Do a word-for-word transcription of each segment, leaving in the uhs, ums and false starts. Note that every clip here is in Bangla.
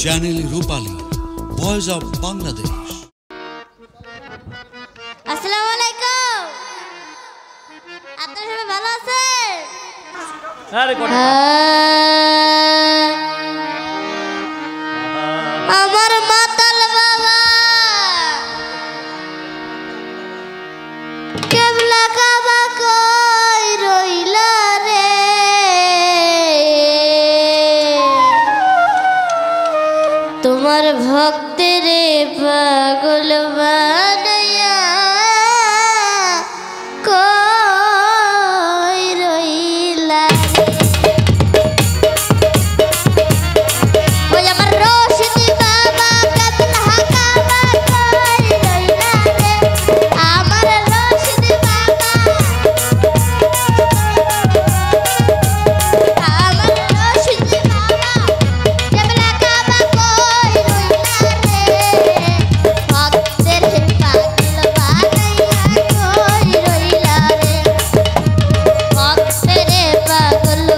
Channel Rupali, voice of Bangladesh. আসসালামু আলাইকুম, আপনারা সবাই ভালো আছেন? আরে আমার মাতাল বাবা কেবলা কাবা কই রইলা রে, তোমার ভক্তের পাগল বানাইয়া কই রইলা রে। ওই আমার রশিদি বাবা কেবলা কাবা কই রইলা রে, আমার রশিদি বাবা আমার রশিদি বাবা কেবলা কাবা কই রইলা রে, ভক্তের পাগল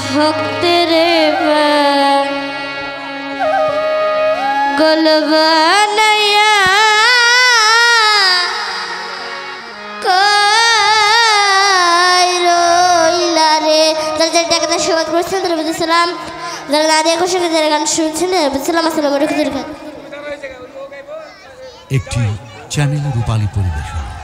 বানাইয়া কই রইলা রে, ভক্তের পাগল বানাইয়া কই রইলা রে। ওই আমার রশিদি বাবা কেবলা কাবা কই রইলা রে, আমার মাতাল বাবা কেবলা কাবা কই রইলা রে, ভক্তের পাগল বানাইয়া কই রইলা রে, ও তোমার ভক্তের পাগল বানাইয়া কই রইলা রে। মাতাল কান মাতাল কান বলে গঙ্গা সেই নানার জালে, আমার মাতাল কান মাতাল কান বলে গঙ্গা সেই নানার জালে, প্রেমের মালা গলায় গলায় কাঁদাইলা রে, হায় হায় প্রেমের মালা গলায় গলায় কাঁদাইলা রে, ভক্তের পাগল বানাইয়া কই রইলা রে, ভক্তের পাগল বানাইয়া কই রইলা রে। কতদিন কি দাবি গোপালে লেখা, কোথায় গেল মামা দেখা, কতদিন কি দাবি গোপালে লেখা, কোথায় গেল মামা দেখা, প্রেমের মালা কোন জাগাতে বাতাসা, প্রেমের লোকা বাঁধিও রে, হায় হায় কাদোটা তোর জাগাতে, প্রেমের নৌকা বাঁধিও রে, ভক্তের পাগল বানাইয়া কই রইলা রে, ভক্তের পাগল বানাইয়া কই রইলা রে। আমার মাতাল বাবা কেবলা কাবা কই রইলা রে, আমার মাতাল বাবা কেবলা কাবা কই রইলা রে, ভক্তের পাগল বানাইয়া কই রইলা রে। মাতাল জান ভক্তের পাগল বানাইয়া কই রইলা রে। যারা যারা টাকাটা সেবাদ করছেন তারা বুঝেছিলাম, যারা না দিয়ে খুশি যারা গান শুনছেন তারা বুঝেছিলাম। আসসালামু আলাইকুম। একটি চ্যানেল রূপালী পরিবেশনা।